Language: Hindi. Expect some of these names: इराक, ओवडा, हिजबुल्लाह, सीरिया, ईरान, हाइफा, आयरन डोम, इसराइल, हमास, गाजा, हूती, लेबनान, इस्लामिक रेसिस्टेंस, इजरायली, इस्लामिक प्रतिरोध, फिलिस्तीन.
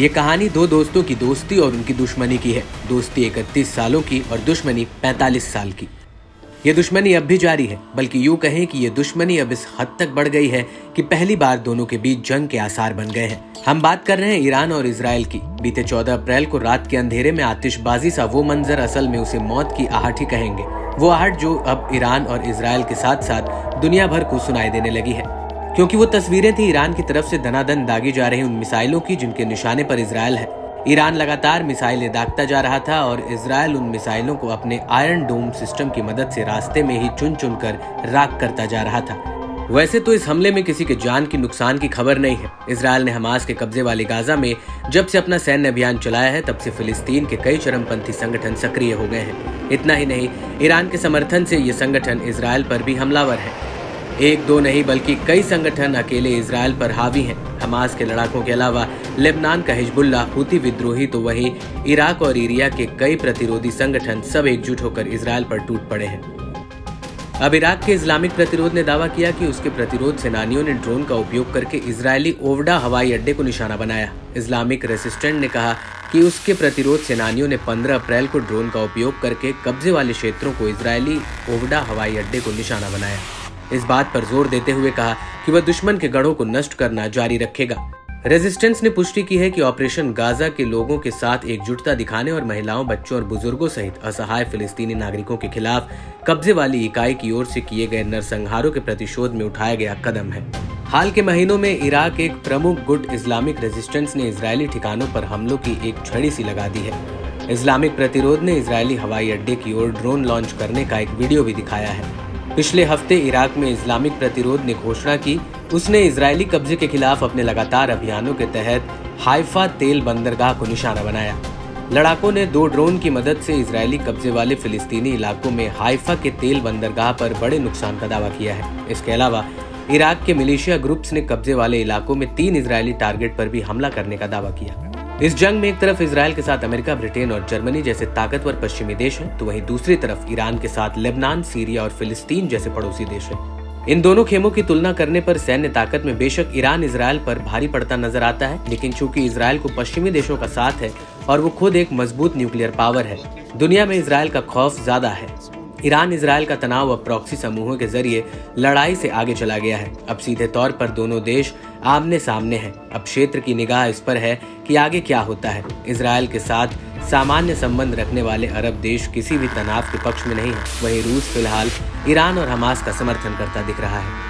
ये कहानी दो दोस्तों की दोस्ती और उनकी दुश्मनी की है। दोस्ती 31 सालों की और दुश्मनी 45 साल की। ये दुश्मनी अब भी जारी है, बल्कि यूँ कहें कि ये दुश्मनी अब इस हद तक बढ़ गई है कि पहली बार दोनों के बीच जंग के आसार बन गए हैं। हम बात कर रहे हैं ईरान और इसराइल की। बीते 14 अप्रैल को रात के अंधेरे में आतिशबाजी सा वो मंजर, असल में उसे मौत की आहट ही कहेंगे, वो आहट जो अब ईरान और इसराइल के साथ साथ दुनिया भर को सुनाई देने लगी है, क्योंकि वो तस्वीरें थी ईरान की तरफ से दनादन दागी जा रही उन मिसाइलों की जिनके निशाने पर इसराइल है। ईरान लगातार मिसाइलें दागता जा रहा था और इसराइल उन मिसाइलों को अपने आयरन डोम सिस्टम की मदद से रास्ते में ही चुन चुन कर राख करता जा रहा था। वैसे तो इस हमले में किसी के जान की नुकसान की खबर नहीं है। इसराइल ने हमास के कब्जे वाले गाजा में जब से अपना सैन्य अभियान चलाया है, तब से फिलिस्तीन के कई चरमपंथी संगठन सक्रिय हो गए हैं। इतना ही नहीं, ईरान के समर्थन से ये संगठन इसराइल पर भी हमलावर है। एक दो नहीं बल्कि कई संगठन अकेले इसराइल पर हावी हैं। हमास के लड़ाकों के अलावा लेबनान का हिजबुल्लाह हूती विद्रोही, तो वहीं इराक और सीरिया के कई प्रतिरोधी संगठन सब एकजुट होकर इसराइल पर टूट पड़े हैं। अब इराक के इस्लामिक प्रतिरोध ने दावा किया कि उसके प्रतिरोध सेनानियों ने ड्रोन का उपयोग करके इजरायली ओवडा हवाई अड्डे को निशाना बनाया। इस्लामिक रेसिस्टेंट ने कहा कि उसके प्रतिरोध सेनानियों ने 15 अप्रैल को ड्रोन का उपयोग करके कब्जे वाले क्षेत्रों को इजरायली ओवडा हवाई अड्डे को निशाना बनाया। इस बात पर जोर देते हुए कहा कि वह दुश्मन के गढ़ों को नष्ट करना जारी रखेगा। रेजिस्टेंस ने पुष्टि की है कि ऑपरेशन गाजा के लोगों के साथ एकजुटता दिखाने और महिलाओं, बच्चों और बुजुर्गों सहित असहाय फिलिस्तीनी नागरिकों के खिलाफ कब्जे वाली इकाई की ओर से किए गए नरसंहारों के प्रतिशोध में उठाया गया कदम है। हाल के महीनों में इराक एक प्रमुख गुट इस्लामिक रेजिस्टेंस ने इजरायली ठिकानों पर हमलों की एक झड़ी सी लगा दी है। इस्लामिक प्रतिरोध ने इजरायली हवाई अड्डे की ओर ड्रोन लॉन्च करने का एक वीडियो भी दिखाया है। पिछले हफ्ते इराक में इस्लामिक प्रतिरोध ने घोषणा की उसने इजरायली कब्जे के खिलाफ अपने लगातार अभियानों के तहत हाइफा तेल बंदरगाह को निशाना बनाया। लड़ाकों ने दो ड्रोन की मदद से इजरायली कब्जे वाले फिलिस्तीनी इलाकों में हाइफा के तेल बंदरगाह पर बड़े नुकसान का दावा किया है। इसके अलावा इराक के मिलिशिया ग्रुप्स ने कब्जे वाले इलाकों में 3 इजरायली टारगेट पर भी हमला करने का दावा किया। इस जंग में एक तरफ इसराइल के साथ अमेरिका, ब्रिटेन और जर्मनी जैसे ताकतवर पश्चिमी देश हैं, तो वहीं दूसरी तरफ ईरान के साथ लेबनान, सीरिया और फिलिस्तीन जैसे पड़ोसी देश हैं। इन दोनों खेमों की तुलना करने पर सैन्य ताकत में बेशक ईरान इसराइल पर भारी पड़ता नजर आता है, लेकिन चूंकि इसराइल को पश्चिमी देशों का साथ है और वो खुद एक मजबूत न्यूक्लियर पावर है, दुनिया में इसराइल का खौफ ज्यादा है। ईरान इसराइल का तनाव अब प्रॉक्सी समूहों के जरिए लड़ाई से आगे चला गया है। अब सीधे तौर पर दोनों देश आमने सामने हैं। अब क्षेत्र की निगाह इस पर है कि आगे क्या होता है। इसराइल के साथ सामान्य संबंध रखने वाले अरब देश किसी भी तनाव के पक्ष में नहीं है। वहीं रूस फिलहाल ईरान और हमास का समर्थन करता दिख रहा है।